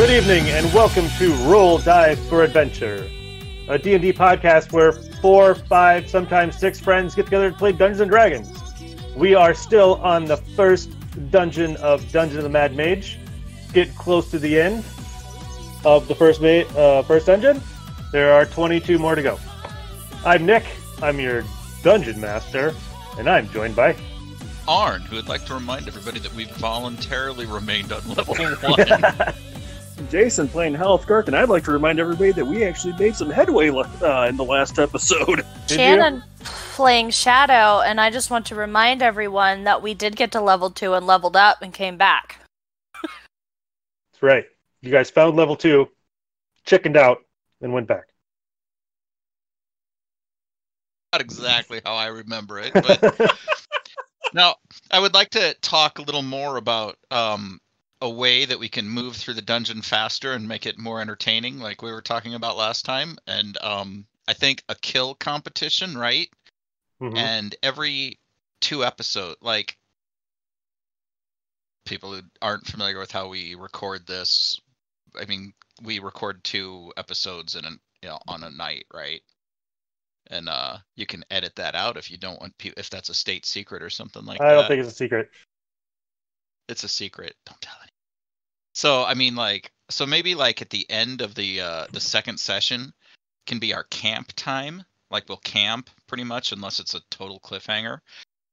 Good evening, and welcome to Roll, Die for Adventure, a D&D podcast where 4, 5, sometimes 6 friends get together to play Dungeons and Dragons. We are still on the first dungeon of Dungeon of the Mad Mage. Get close to the end of the first dungeon. There are 22 more to go. I'm Nick. I'm your dungeon master, and I'm joined by Arn, who would like to remind everybody that we've voluntarily remained on level 1. Jason playing Halith Gark, and I'd like to remind everybody that we actually made some headway in the last episode. Shannon playing Shadow, and I just want to remind everyone that we did get to level 2 and leveled up and came back. That's right. You guys found level 2, chickened out, and went back. Not exactly how I remember it, but... Now, I would like to talk a little more about... a way that we can move through the dungeon faster and make it more entertaining, like we were talking about last time. And I think a kill competition, right? Mm-hmm. And every 2 episodes, like people who aren't familiar with how we record this, I mean, we record 2 episodes in on a night, right? And you can edit that out if you don't want if that's a state secret or something like that. I don't think it's a secret. It's a secret. Don't tell anyone. So, I mean, maybe, at the end of the second session can be our camp time. Like, we'll camp, pretty much, unless it's a total cliffhanger.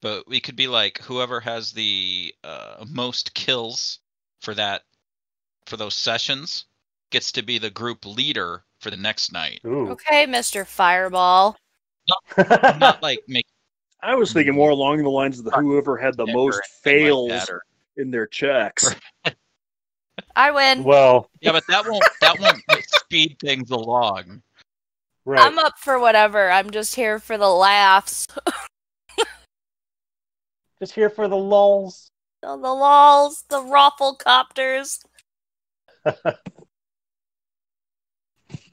But we could be, whoever has the most kills for those sessions gets to be the group leader for the next night. Ooh. Okay, Mr. Fireball. Not making... I was thinking more along the lines of whoever had the most fails in their checks. I win. Well, yeah, but that won't speed things along. Right. I'm up for whatever. I'm just here for the laughs. Just here for the lulls. Oh, the lulls, the rufflecopters.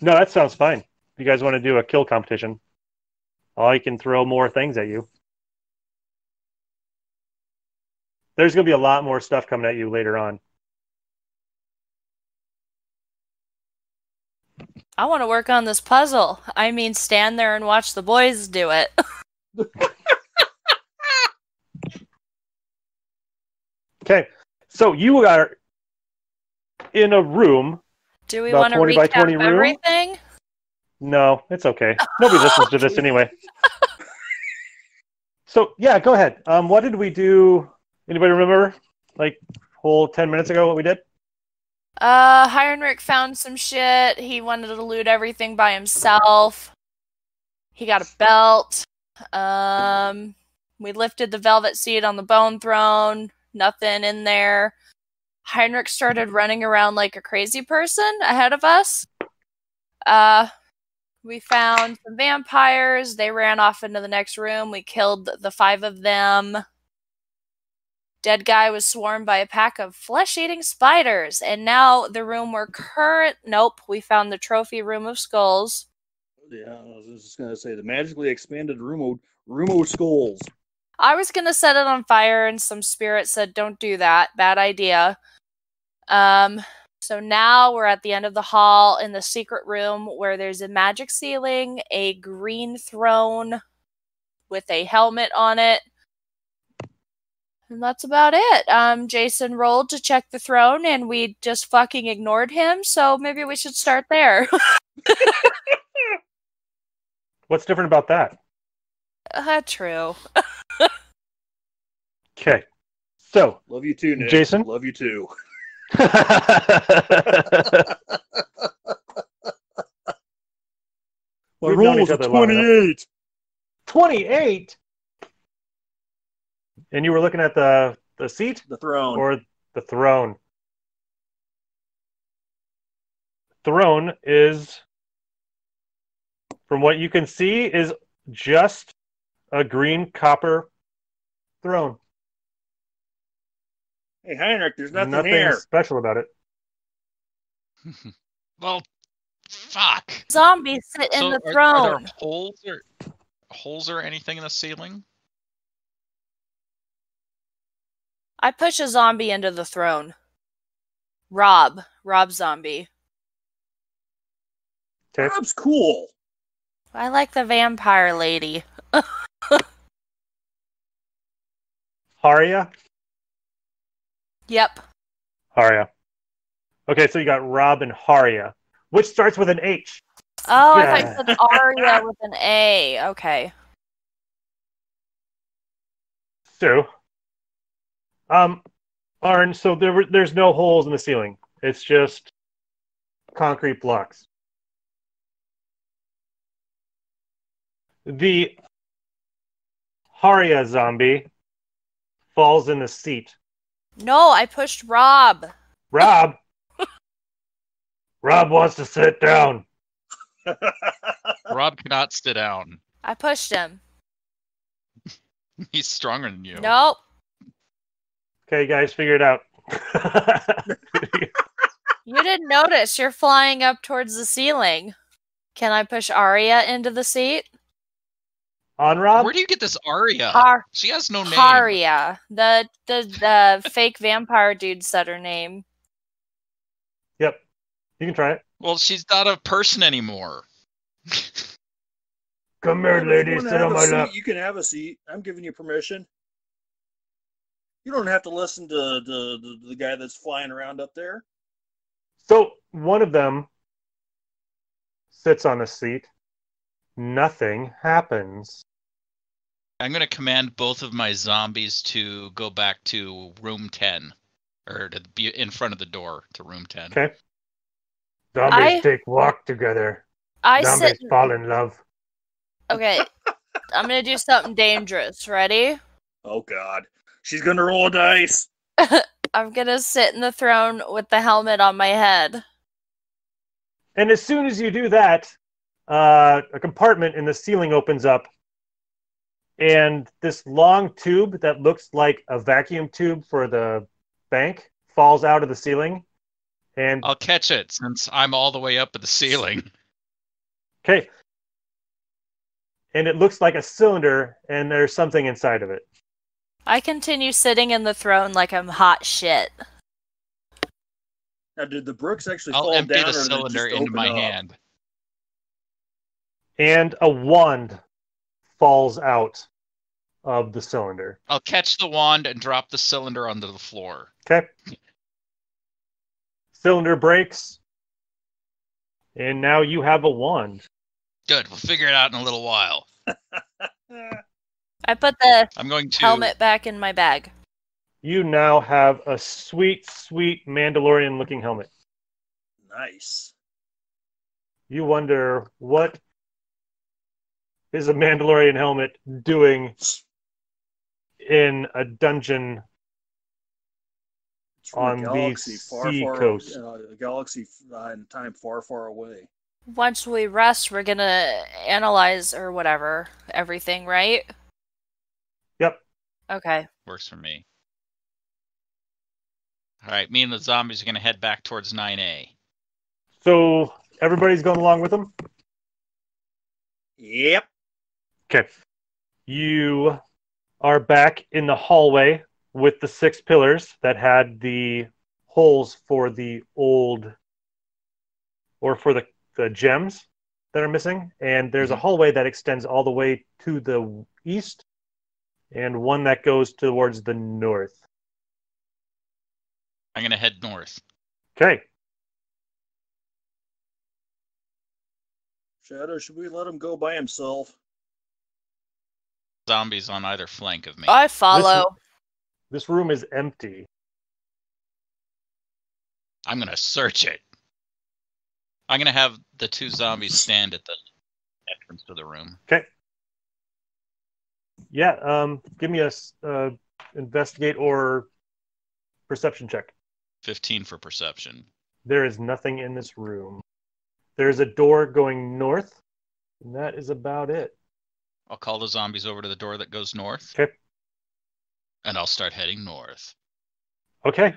No, that sounds fine. If you guys want to do a kill competition, I can throw more things at you. There's going to be a lot more stuff coming at you later on. I want to work on this puzzle. I mean, stand there and watch the boys do it. Okay. So you are in a room. Do we want to recap everything? No, it's okay. Nobody listens to this anyway. So, yeah, go ahead. What did we do... Anybody remember, whole 10 minutes ago what we did? Heinrich found some shit. He wanted to loot everything by himself. He got a belt. We lifted the velvet seat on the bone throne. Nothing in there. Heinrich started running around like a crazy person ahead of us. We found some vampires. They ran off into the next room. We killed the 5 of them. Dead guy was swarmed by a pack of flesh-eating spiders, and now the room we're we found the trophy room of skulls. Yeah, I was just going to say, the magically expanded room of skulls. I was going to set it on fire, and some spirit said, don't do that. Bad idea. So now we're at the end of the hall in the secret room where there's a magic ceiling, a green throne with a helmet on it. And that's about it. Jason rolled to check the throne, and we just fucking ignored him, so maybe we should start there. What's different about that? True. Okay. So. Love you too, Nick. Jason? Love you too. My roll is 28! 28?! And you were looking at the seat? The throne. Or the throne. Throne is, from what you can see, is just a green copper throne. Hey, Heinrich, there's nothing here. Nothing special about it. Well, fuck. Zombies sit in the throne. Are there holes or anything in the ceiling? I push a zombie into the throne. Rob. Rob Zombie. Okay. Rob's cool. I like the vampire lady. Haria? Yep. Haria. Okay, so you got Rob and Haria, which starts with an H. Oh, yeah. I thought you said Aria with an A. Okay. So, Arn, so there's no holes in the ceiling. It's just concrete blocks. The Haria zombie falls in the seat. No, I pushed Rob. Rob? Rob wants to sit down. Rob cannot sit down. I pushed him. He's stronger than you. Nope. Okay, guys, figure it out. You didn't notice. You're flying up towards the ceiling. Can I push Aria into the seat? On Rob? Where do you get this Aria? She has no name. Aria. The fake vampire dude said her name. Yep. You can try it. Well, she's not a person anymore. Come here, lady. Sit on my lap. You can have a seat. I'm giving you permission. You don't have to listen to the guy that's flying around up there. So one of them sits on a seat. Nothing happens. I'm going to command both of my zombies to go back to room 10. Or to be in front of the door to room 10. Okay. Zombies take walk together. Zombies fall in love. Okay, I'm going to do something dangerous. Ready? Oh, God. She's going to roll a dice. I'm going to sit in the throne with the helmet on my head. And as soon as you do that, a compartment in the ceiling opens up. And this long tube that looks like a vacuum tube for the bank falls out of the ceiling. And I'll catch it since I'm all the way up at the ceiling. Okay. And it looks like a cylinder, and there's something inside of it. I continue sitting in the throne like I'm hot shit. Now, did the brooks actually fall down? I'll empty the cylinder into my hand. And a wand falls out of the cylinder. I'll catch the wand and drop the cylinder onto the floor. Okay. Cylinder breaks. And now you have a wand. Good. We'll figure it out in a little while. I put the helmet back in my bag. You now have a sweet, sweet Mandalorian-looking helmet. Nice. You wonder, what is a Mandalorian helmet doing in a dungeon on the sea coast? A galaxy in time far, far away. Once we rest, we're going to analyze, or whatever, everything, right? Yep. Okay. Works for me. All right, me and the zombies are going to head back towards 9A. So, everybody's going along with them? Yep. Okay. You are back in the hallway with the 6 pillars that had the holes for the old, or for the gems that are missing, and there's a hallway that extends all the way to the east, and one that goes towards the north. I'm going to head north. Okay. Shadow, should we let him go by himself? Zombies on either flank of me. I follow. This room is empty. I'm going to search it. I'm going to have the 2 zombies stand at the entrance to the room. Okay. Yeah, give me a investigate or perception check. 15 for perception. There is nothing in this room. There is a door going north, and that is about it. I'll call the zombies over to the door that goes north. Okay. And I'll start heading north. Okay.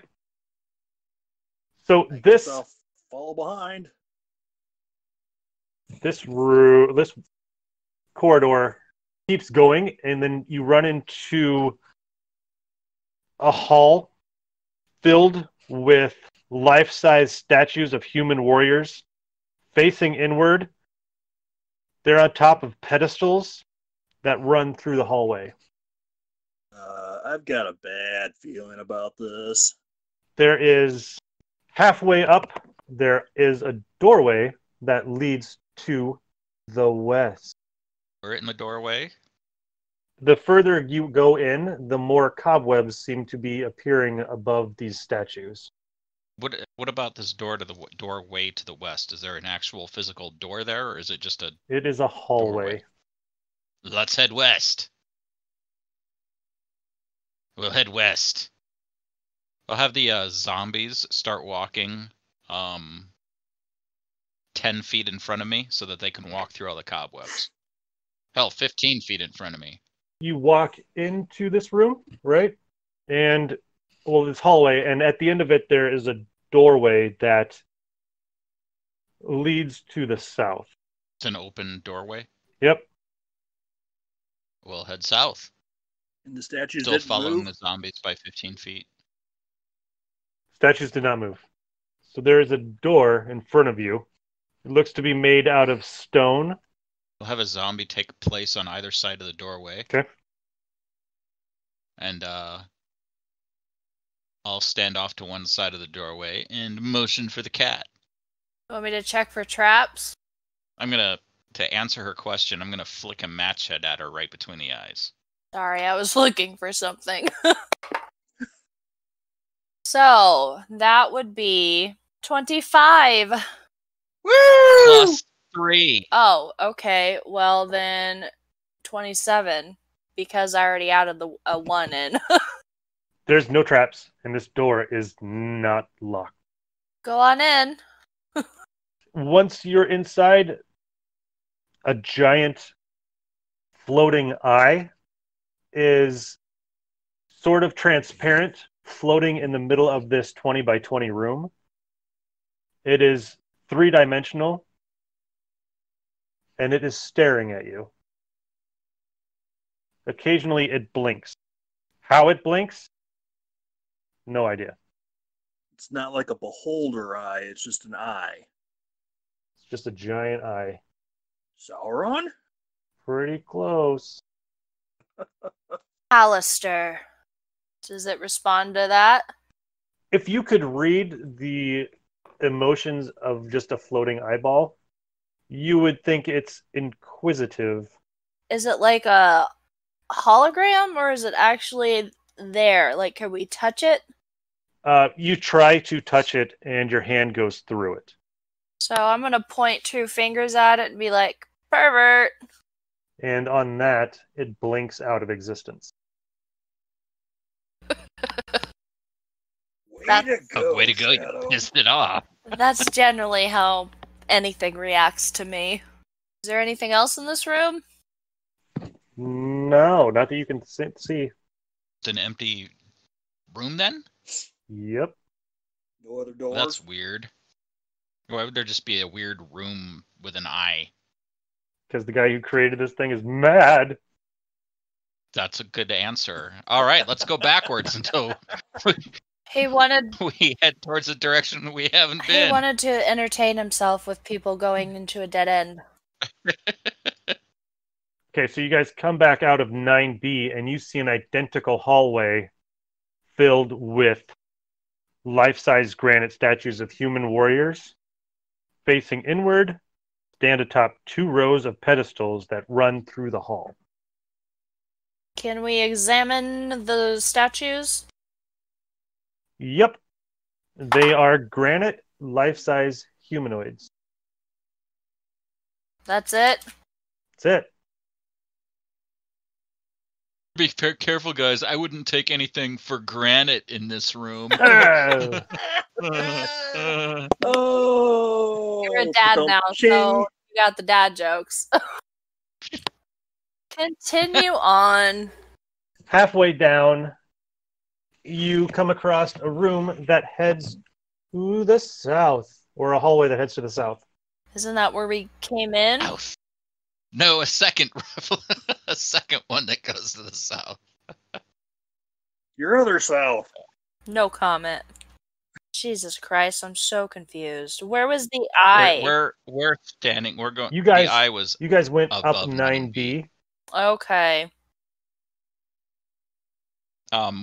So this... I'll follow behind. This corridor keeps going, and then you run into a hall filled with life-size statues of human warriors facing inward. They're on top of pedestals that run through the hallway. I've got a bad feeling about this. There is, halfway up, there is a doorway that leads to the west. We're in the doorway. The further you go in, the more cobwebs seem to be appearing above these statues. What about this door to the doorway to the west? Is there an actual physical door there, or is it just a... It is a hallway. Doorway? Let's head west. We'll head west. I'll have the zombies start walking 10 feet in front of me so that they can walk through all the cobwebs. Hell, 15 feet in front of me. You walk into this room, right? And, well, this hallway, and at the end of it there is a doorway that leads to the south. It's an open doorway? Yep. We'll head south. And the statues didn't move? Still following the zombies by 15 feet. Statues did not move. So there is a door in front of you. It looks to be made out of stone. We'll have a zombie take place on either side of the doorway. Okay. And I'll stand off to one side of the doorway and motion for the cat. You want me to check for traps? I'm going to answer her question, I'm going to flick a match head at her right between the eyes. Sorry, I was looking for something. So, that would be 25. Woo! Plus 3. Oh, okay. Well, then 27, because I already added a 1 in. There's no traps, and this door is not locked. Go on in. Once you're inside, a giant floating eye is sort of transparent, floating in the middle of this 20 by 20 room. It is three-dimensional. And it is staring at you. Occasionally it blinks. How it blinks? No idea. It's not like a beholder eye, it's just an eye. It's just a giant eye. Sauron? Pretty close. Alistair. Does it respond to that? If you could read the emotions of just a floating eyeball, you would think it's inquisitive. Is it like a hologram, or is it actually there? Like, can we touch it? You try to touch it, and your hand goes through it. So I'm going to point two fingers at it and be like, pervert! And on that, it blinks out of existence. Way to go, Shadow. You pissed it off. That's generally how anything reacts to me. Is there anything else in this room? No, not that you can see. It's an empty room then? Yep. No other door? That's weird. Why would there just be a weird room with an eye? Because the guy who created this thing is mad. That's a good answer. All right, let's go backwards until... We head towards the direction we haven't been. He wanted to entertain himself with people going into a dead end. Okay, so you guys come back out of 9B, and you see an identical hallway filled with life-size granite statues of human warriors facing inward, stand atop two rows of pedestals that run through the hall. Can we examine the statues? Yep. They are granite, life-size humanoids. That's it? That's it. Be careful, guys. I wouldn't take anything for granted in this room. Oh. You're a dad now, so you got the dad jokes. Continue on. Halfway down... You come across a room that heads to the south, or a hallway that heads to the south. Isn't that where we came in? South. No, a second one that goes to the south. Your other south. No comment. Jesus Christ, I'm so confused. Where was the eye? We're standing. We're going. You guys. The eye was. You guys went up 9B. Okay.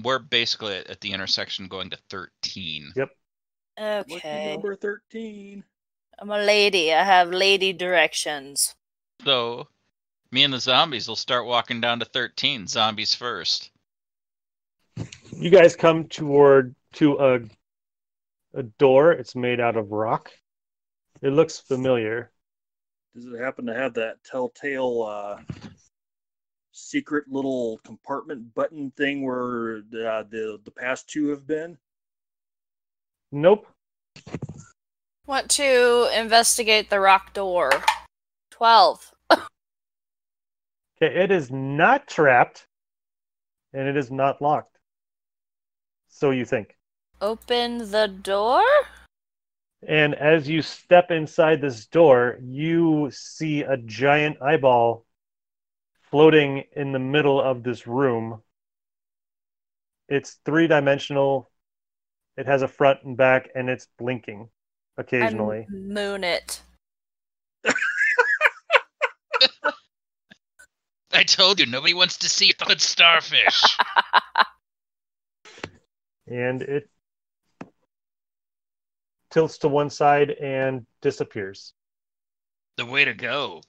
We're basically at the intersection going to 13. Yep. Okay. Number 13. I'm a lady. I have lady directions. So, me and the zombies will start walking down to 13. Zombies first. You guys come toward a door. It's made out of rock. It looks familiar. Does it happen to have that telltale secret little compartment button thing where the past two have been? Nope. Want to investigate the rock door. 12. Okay, it is not trapped, and it is not locked. So you think. Open the door? And as you step inside this door, you see a giant eyeball floating in the middle of this room. It's three-dimensional. It has a front and back, and it's blinking occasionally. I moon it. I told you, nobody wants to see a good starfish. And it tilts to one side and disappears. The way to go.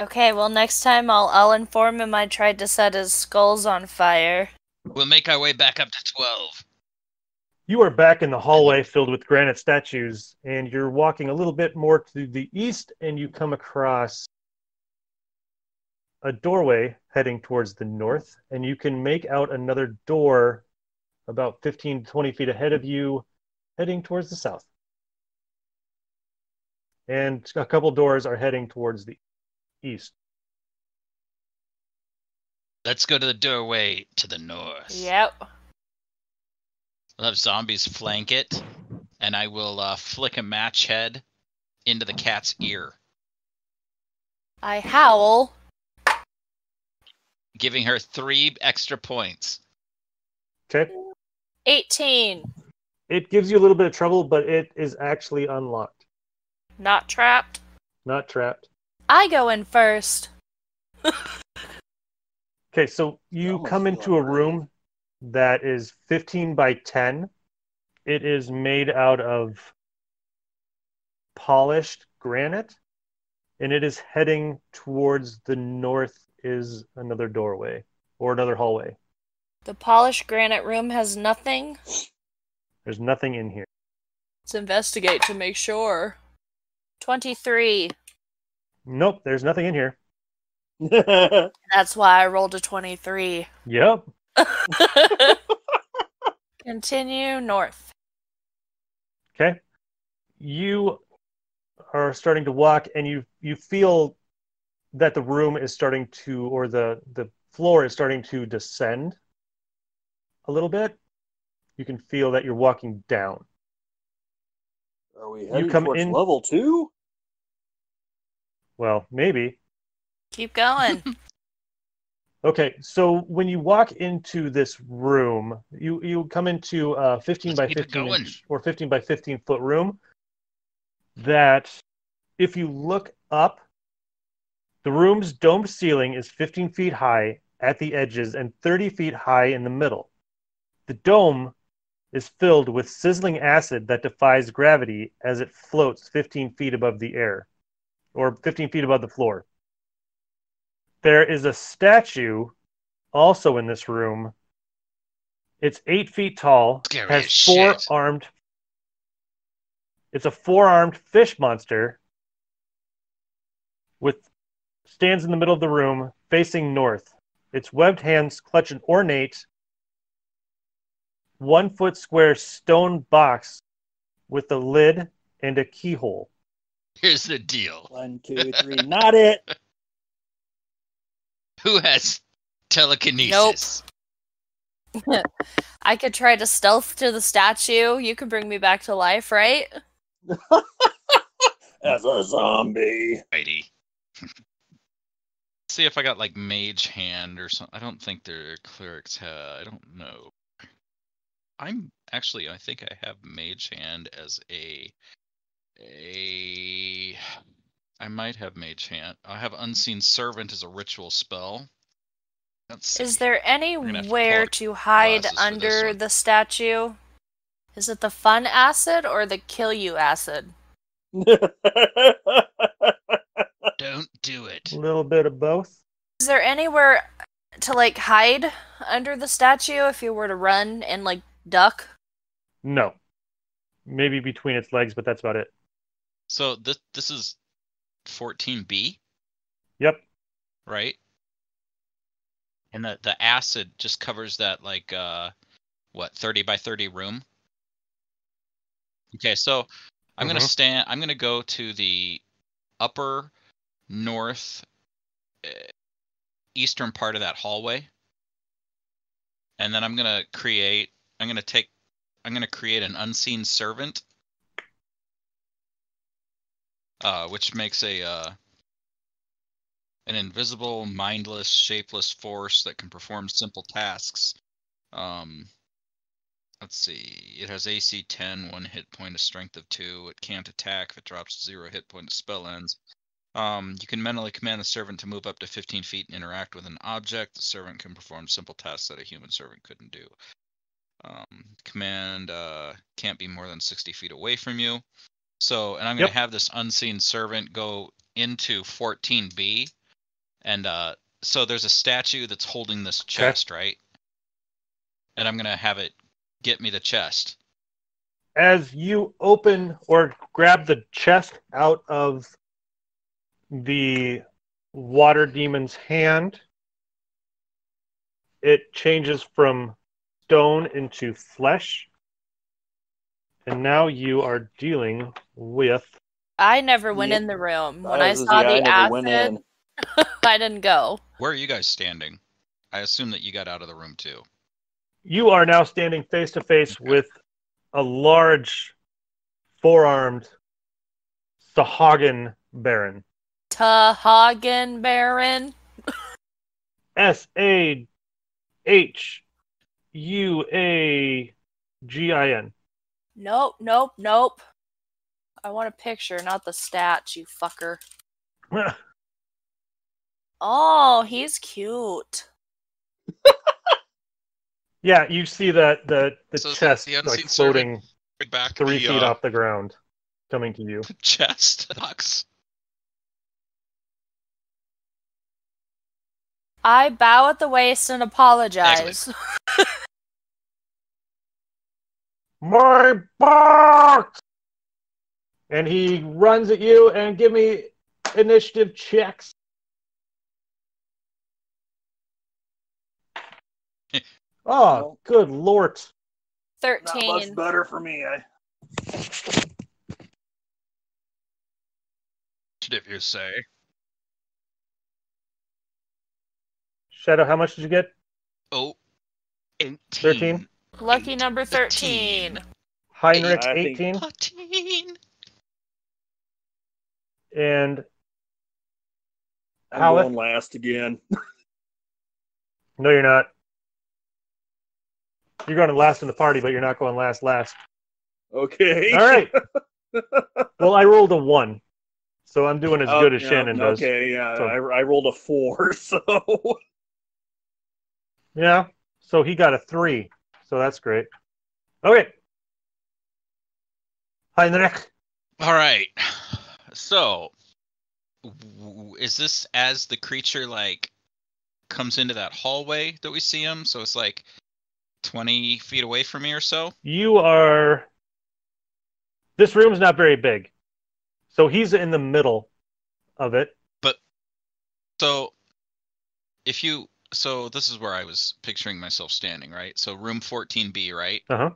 Okay, well, next time I'll inform him I tried to set his skulls on fire. We'll make our way back up to 12. You are back in the hallway filled with granite statues, and you're walking a little bit more to the east, and you come across a doorway heading towards the north, and you can make out another door about 15 to 20 feet ahead of you, heading towards the south. And a couple doors are heading towards the east. Let's go to the doorway to the north. Yep. I'll have zombies flank it, and I will flick a match head into the cat's ear. I howl. Giving her 3 extra points. Okay. 18. It gives you a little bit of trouble, but it is actually unlocked. Not trapped? Not trapped. I go in first. Okay, so you come into a room that is 15 by 10. It is made out of polished granite, and it is heading towards the north is another doorway, or another hallway. The polished granite room has nothing? There's nothing in here. Let's investigate to make sure. 23. Nope, there's nothing in here. That's why I rolled a 23. Yep. Continue north. Okay. You are starting to walk, and you feel that the room is starting to, or the floor is starting to descend a little bit. You can feel that you're walking down. Are we heading towards level 2? Well, maybe. Keep going. Okay, so when you walk into this room, you come into a 15 by 15 inch, or 15 by 15 foot room that, if you look up, the room's domed ceiling is 15 feet high at the edges and 30 feet high in the middle. The dome is filled with sizzling acid that defies gravity as it floats 15 feet above the air, or 15 feet above the floor. There is a statue also in this room. It's 8 feet tall, It's a four-armed fish monster stands in the middle of the room, facing north. Its webbed hands clutch an ornate 1-foot square stone box with a lid and a keyhole. Here's the deal. 1, 2, 3, not it. Who has telekinesis? Nope. I could try to stealth to the statue. You could bring me back to life, right? As a zombie. Righty. See if I got, like, mage hand or something. I don't think their clerics have. I don't know. I'm Actually, I think I have Mage Hand as a. I might have Mage Hand. I have Unseen Servant as a ritual spell. Is there anywhere to hide under the statue? Is it the fun acid or the kill you acid? Don't do it. A little bit of both. Is there anywhere to hide under the statue if you were to run and duck? No. Maybe between its legs, but that's about it. So this is 14B? Yep. Right? And the acid just covers that 30 by 30 room? Okay, so I'm going to go to the upper north eastern part of that hallway. And then I'm going to create an unseen servant, which makes an invisible, mindless, shapeless force that can perform simple tasks. Let's see. It has AC 10, 1 hit point, a strength of 2. It can't attack. If it drops 0 hit point, the spell ends. You can mentally command the servant to move up to 15 feet and interact with an object. The servant can perform simple tasks that a human servant couldn't do. Command can't be more than 60 feet away from you. So, and I'm going to have this unseen servant go into 14B. And so there's a statue that's holding this chest, right? And I'm going to have it get me the chest. As you open or grab the chest out of the water demon's hand, it changes from stone into flesh. And now you are dealing with... I never went in the room. When I saw the acid, I didn't go. Where are you guys standing? I assume that you got out of the room too. You are now standing face to face with a large, four-armed Sahuagin Baron. Sahuagin Baron? S-A-H-U-A-G-I-N. Nope. I want a picture, not the stats, you fucker. Oh, he's cute. Yeah, you see that the so chest the floating back 3 feet off the ground, coming to you. Chest sucks. I bow at the waist and apologize. My box. And he runs at you and give me initiative checks. Oh, good lord. 13. Not much better for me. Did you say? Shadow, how much did you get? Oh, 18. 13? Lucky number 13. Heinrich, 18. 14. And I'm going last again. No, you're not. You're going to last in the party, but you're not going last. Okay. All right. Well, I rolled a 1, so I'm doing as good as Shannon does. Okay, yeah. So. I rolled a 4, so... Yeah, so he got a 3, so that's great. Okay. Heinrich. All right. So, is this as the creature, comes into that hallway that we see him? So it's 20 feet away from me or so? This room's not very big. So he's in the middle of it. But, so this is where I was picturing myself standing, right? So room 14B, right? Uh-huh.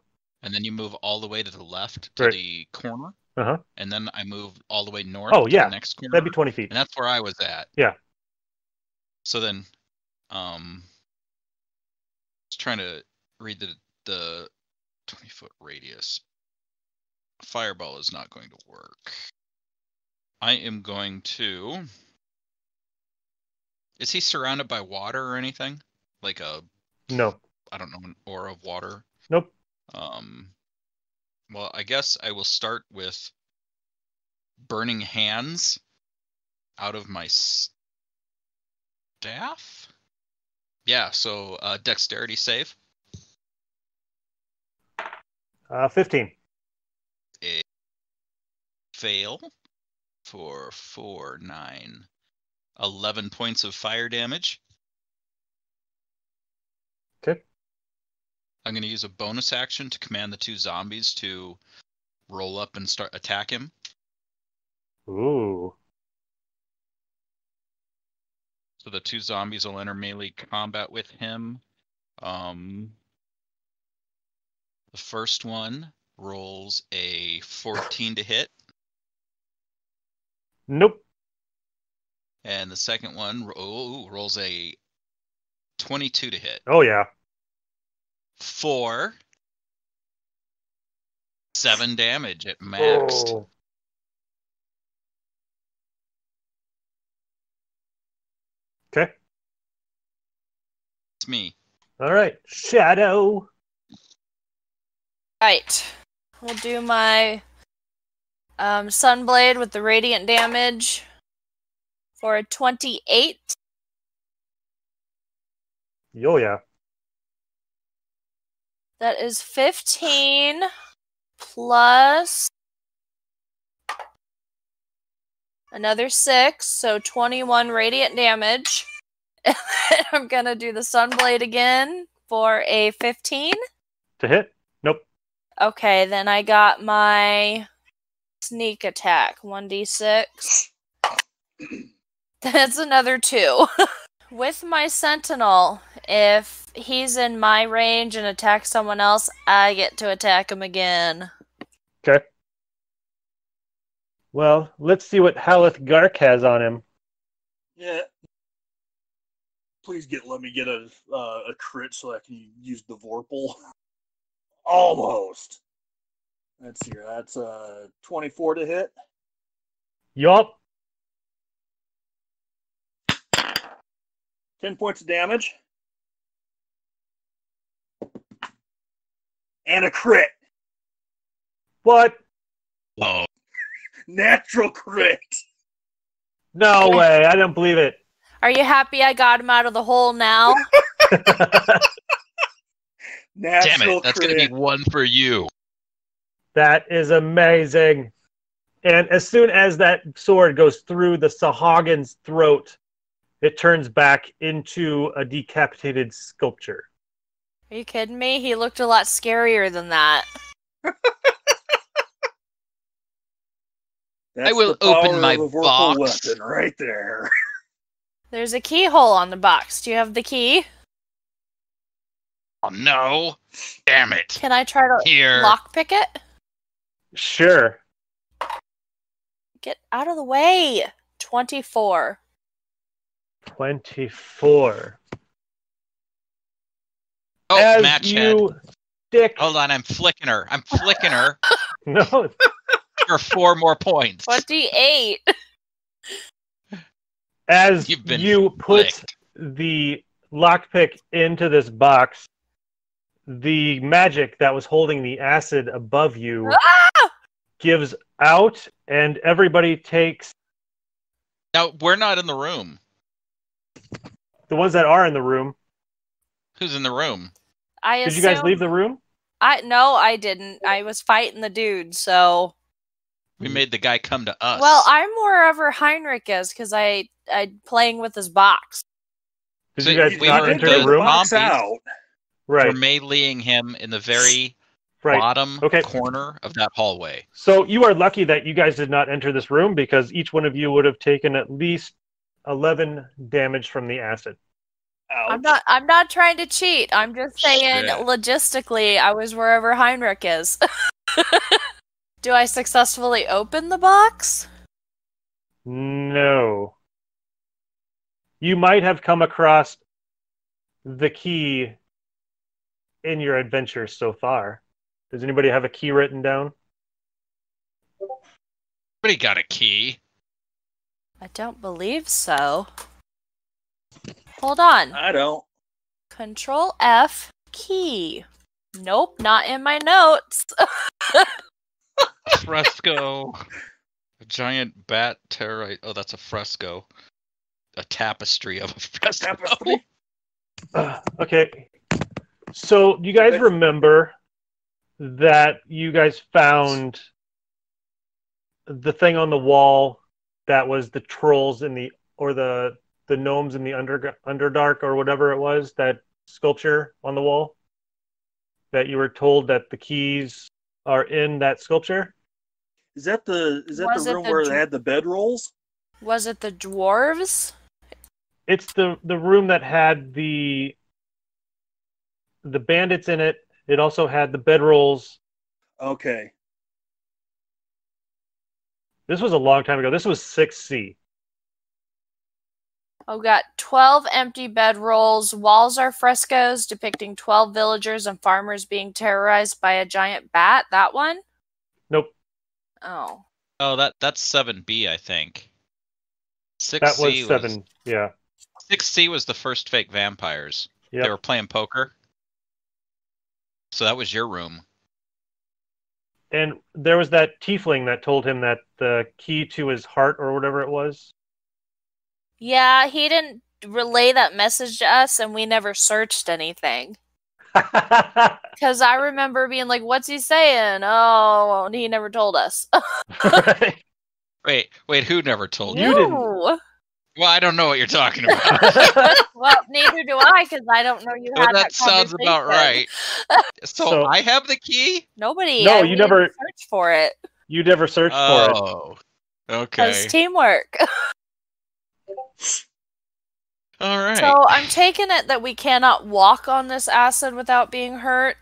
And then you move all the way to the left to the corner. Uh-huh. And then I move all the way north to the next corner. That'd be 20 feet. And that's where I was at. Yeah. So then, just trying to read the 20-foot radius. Fireball is not going to work. I am going to... Is he surrounded by water or anything? No. I don't know, an aura of water? Nope. Well, I guess I will start with burning hands out of my staff. Yeah, so dexterity save. 15. A fail for 4, 9, 11 points of fire damage. Okay. I'm going to use a bonus action to command the two zombies to roll up and start attack him. Ooh. So the two zombies will enter melee combat with him. The first one rolls a 14 to hit. Nope. And the second one rolls a 22 to hit. Oh, yeah. 4, 7 damage at maxed. Oh. Okay. It's me. All right, Shadow. Right. We'll do my Sunblade with the radiant damage for a 28. Oh, yeah. That is 15 plus another 6, so 21 radiant damage. And then I'm going to do the Sunblade again for a 15. To hit? Nope. Okay, then I got my sneak attack, 1d6. That's another 2. With my sentinel, if he's in my range and attacks someone else, I get to attack him again. Okay. Well, let's see what Haleth Gark has on him. Yeah. Please let me get a crit so I can use the Vorpal. Almost. Let's see here. That's 24 to hit. Yup. 10 points of damage. And a crit. What? Oh. Natural crit. No way. I don't believe it. Are you happy I got him out of the hole now? Natural damn it, that's going to be one for you. That is amazing. And as soon as that sword goes through the Sahagan's throat, it turns back into a decapitated sculpture. Are you kidding me? He looked a lot scarier than that. I will open my box. Weapon right there. There's a keyhole on the box. Do you have the key? Oh, no. Damn it. Can I try to lockpick it? Sure. Get out of the way. 24. 24. Oh, as match head. Dick. Hold on, I'm flicking her. I'm flicking her. No. For 4 more points. 28. As you put the lockpick into this box, the magic that was holding the acid above you gives out, and everybody takes... Now, we're not in the room. The ones that are in the room. Who's in the room? Did you guys leave the room? No, I didn't. I was fighting the dude, so... We made the guy come to us. Well, I'm wherever Heinrich is, because I'm playing with his box. Did you guys not enter the room? Right. We're meleeing him in the very bottom corner of that hallway. So you are lucky that you guys did not enter this room, because each one of you would have taken at least 11 damage from the acid. Ouch. I'm not trying to cheat. I'm just saying logistically I was wherever Heinrich is. Do I successfully open the box? No. You might have come across the key in your adventure so far. Does anybody have a key written down? Everybody got a key. I don't believe so. Hold on. I don't. Control F, key. Nope, not in my notes. Fresco. A giant bat terrorite. Oh, that's a fresco. A tapestry of a fresco. Okay. So, you guys remember that you guys found the thing on the wall that was the trolls in the gnomes in the Underdark or whatever it was, that sculpture on the wall? That you were told that the keys are in that sculpture? Is that the room where they had the bedrolls? Was it the dwarves? It's the room that had the bandits in it. It also had the bedrolls. Okay. This was a long time ago. This was 6C. Oh, got 12 empty bedrolls. Walls are frescoes depicting 12 villagers and farmers being terrorized by a giant bat. That one? Nope. Oh. Oh, that's 7B, I think. 6C that was 7. Yeah. 6C was the first fake vampires. Yep. They were playing poker. So that was your room. And there was that tiefling that told him that the key to his heart or whatever it was. Yeah, he didn't relay that message to us, and we never searched anything. Because I remember being like, what's he saying? Oh, he never told us. Wait, who never told you? You didn't. Well, I don't know what you're talking about. Well, neither do I, because I don't know you had that conversation. That sounds about right. So I have the key? Nobody. No, you never searched for it. You never searched for it. Oh, okay. That's teamwork. All right. So I'm taking it that we cannot walk on this acid without being hurt?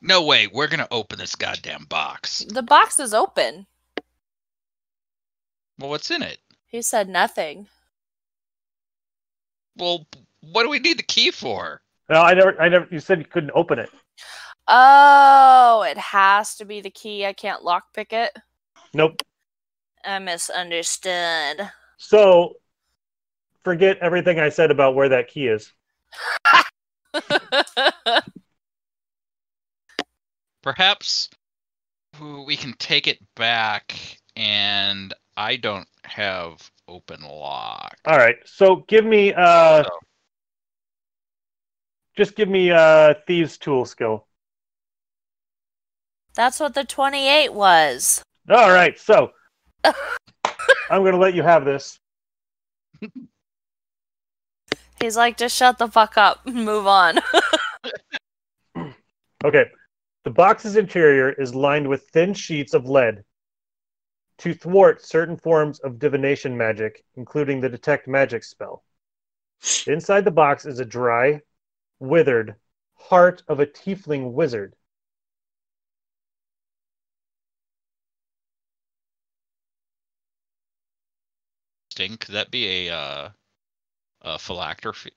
No way. We're going to open this goddamn box. The box is open. Well, what's in it? He said nothing. Well, what do we need the key for? No, I never. You said you couldn't open it. Oh, it has to be the key. I can't lockpick it. Nope. I misunderstood. So, forget everything I said about where that key is. Perhaps we can take it back, and I don't have open lock. All right, so give me just give me thieves' tool skill. That's what the 28 was. All right, so I'm gonna let you have this. He's like, just shut the fuck up and move on. Okay, the box's interior is lined with thin sheets of lead to thwart certain forms of divination magic, including the detect magic spell. Inside the box is a dry, withered heart of a tiefling wizard. Could that be a phylactery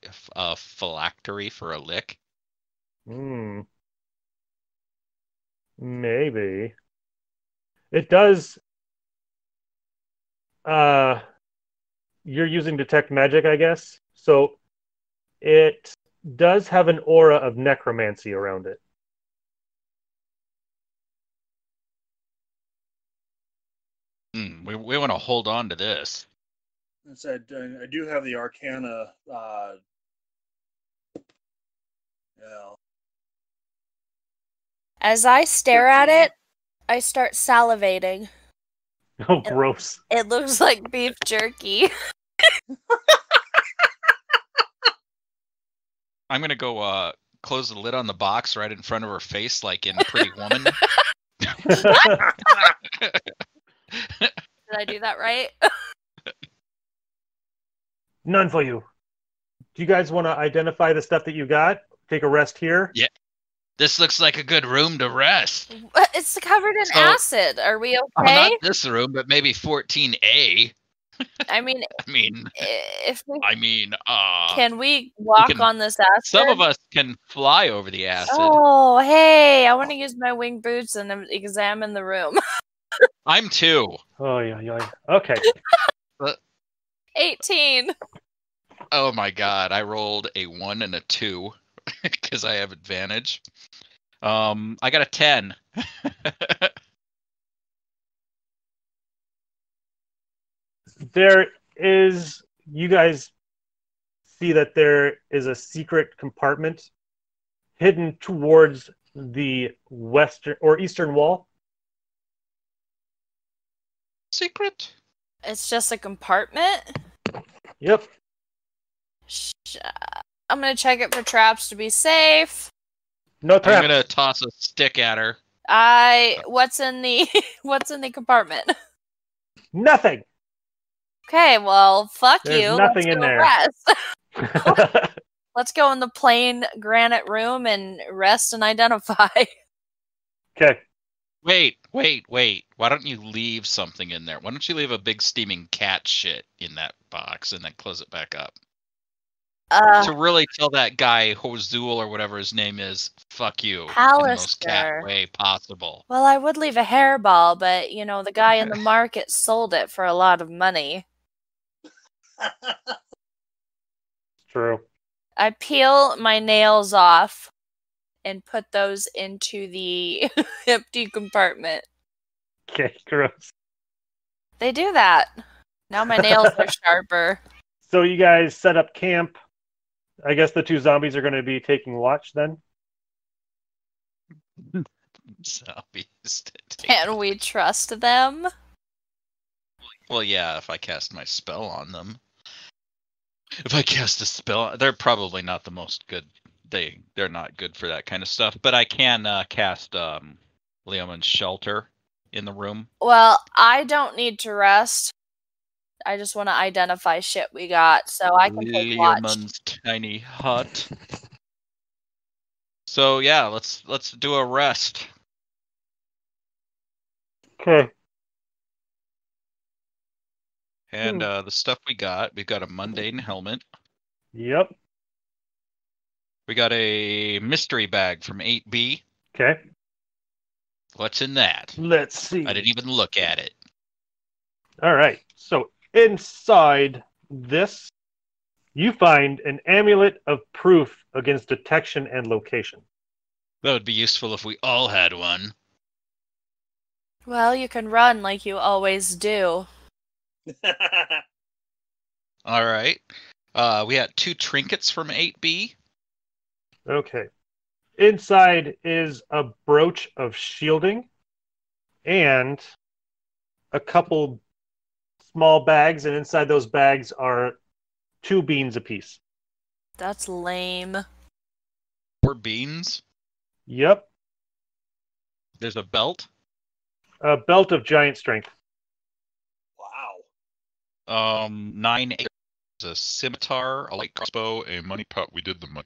for a lick? Hmm. Maybe. It does. You're using detect magic, I guess. So it does have an aura of necromancy around it. We want to hold on to this. I said I do have the Arcana. As I stare at it, I start salivating. Oh, gross. It looks like beef jerky. I'm going to go close the lid on the box right in front of her face, like in Pretty Woman. Did I do that right? None for you. Do you guys want to identify the stuff that you got? Take a rest here? Yeah. This looks like a good room to rest. It's covered in acid. Are we okay? Well, not this room, but maybe 14A. Can we walk on this acid? Some of us can fly over the acid. Oh, hey, I want to use my winged boots and examine the room. I'm too. Oh, yeah. Okay. 18. Oh, my God. I rolled a 1 and a 2 because I have advantage. I got a 10. There is, you guys see that there is a secret compartment hidden towards the western or eastern wall. Secret? It's just a compartment? Yep. I'm going to check it for traps to be safe. No traps. I'm going to toss a stick at her. What's in the compartment? Nothing. Okay, well, fuck you. There's nothing in there. Rest. Let's go in the plain granite room and rest and identify. Okay. Wait. Why don't you leave something in there? Why don't you leave a big steaming cat shit in that box and then close it back up? To really tell that guy, Hozul or whatever his name is, fuck you. Alistair. In the most cat way possible. Well, I would leave a hairball, but, you know, the guy in the market sold it for a lot of money. True. I peel my nails off and put those into the empty compartment. Okay, gross. They do that. Now my nails are sharper. So you guys set up camp. I guess the two zombies are going to be taking watch then. Zombies. Can we trust them? Well, yeah, if I cast my spell on them. If I cast a spell, they're probably not the most good. They're not good for that kind of stuff. But I can cast Leoman's Shelter in the room. Well, I don't need to rest. I just want to identify shit we got, so I can take watch. Lilium's tiny hut. So yeah, let's do a rest. Okay. And the stuff we got, we've got a mundane helmet. Yep. We got a mystery bag from 8B. Okay. What's in that? Let's see. I didn't even look at it. All right. So inside this, you find an amulet of proof against detection and location. That would be useful if we all had one. Well, you can run like you always do. All right. We got 2 trinkets from 8B. Okay. Inside is a brooch of shielding and a couple small bags, and inside those bags are 2 beans apiece. That's lame. 4 beans? Yep. There's a belt? A belt of giant strength. Wow. 9 acres, a scimitar, a light crossbow, a money pouch. We did the money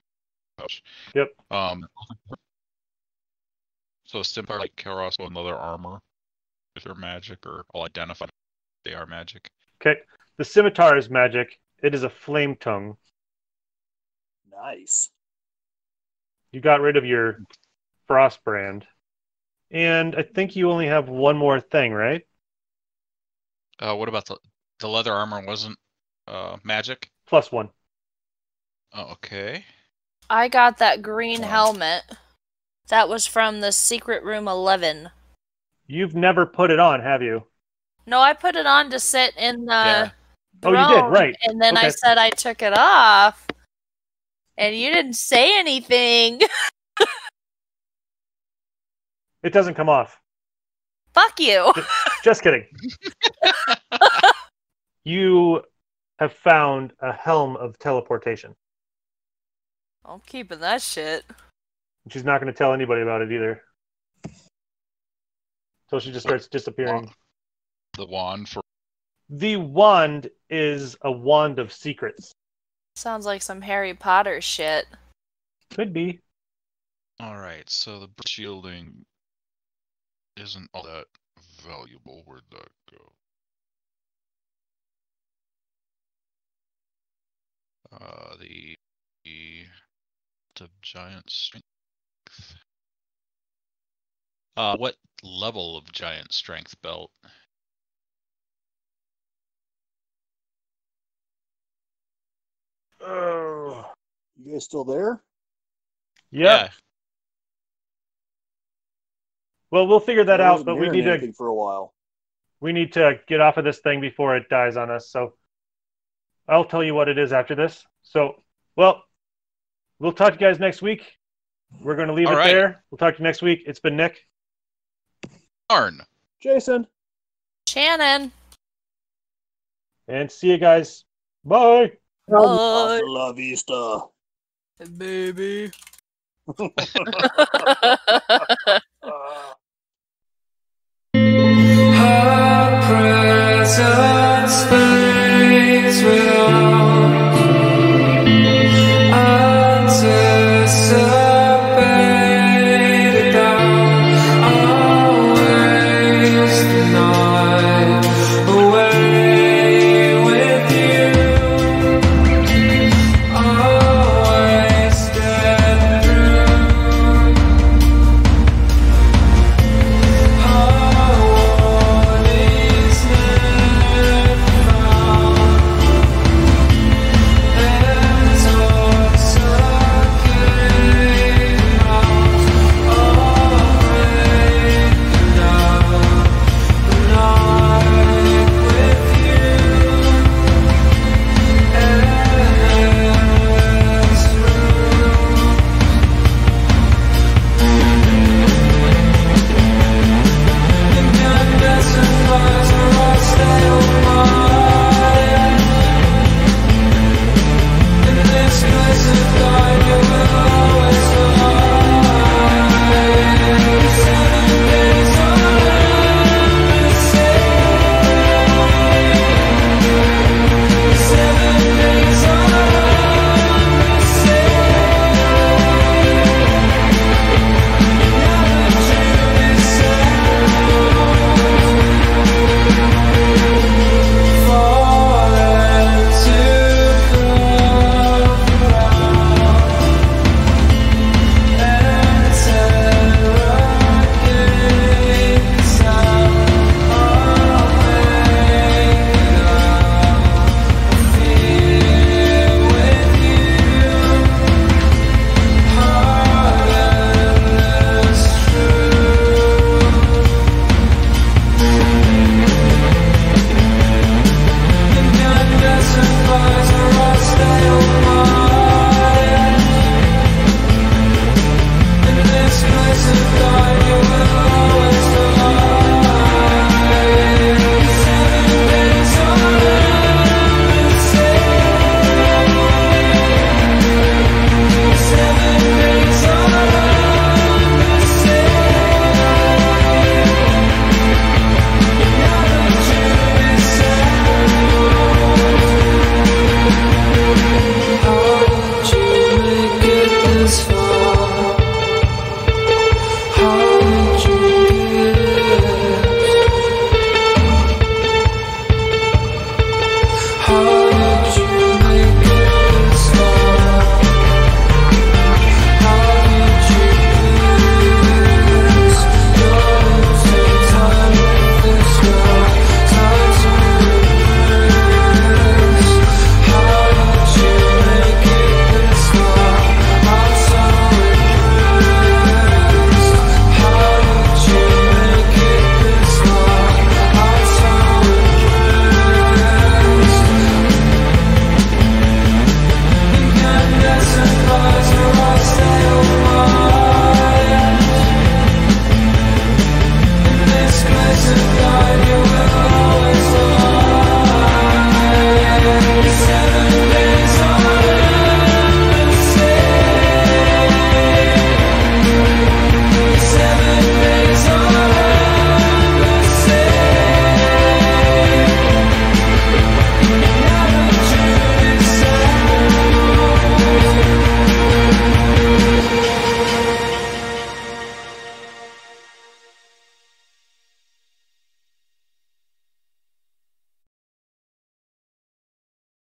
pouch. Yep. So a scimitar, light crossbow, another armor. If they're magic, or I'll identify them. They are magic. Okay. The scimitar is magic. It is a flame tongue. Nice. You got rid of your frost brand. And I think you only have one more thing, right? What about the leather armor wasn't magic? +1. Oh, okay. I got that green helmet. That was from the secret room 11. You've never put it on, have you? No, I put it on to sit in the throne, you did, right. And then I said I took it off, and you didn't say anything. It doesn't come off. Fuck you. Just kidding. You have found a helm of teleportation. I'm keeping that shit. She's not going to tell anybody about it either. So she just starts disappearing. Wow. The wand for the wand is a wand of secrets. Sounds like some Harry Potter shit. Could be. All right, so the shielding isn't all that valuable. Where'd that go? The giant strength. What level of giant strength belt? You guys still there? Yep. Yeah. Well, we'll figure that out, but we need to for a while. We need to get off of this thing before it dies on us. So I'll tell you what it is after this. So, well, we'll talk to you guys next week. We're going to leave it there. We'll talk to you next week. It's been Nick. Arn. Jason. Shannon. And see you guys. Bye. Bye. Hasta la vista. Baby.